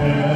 Yeah.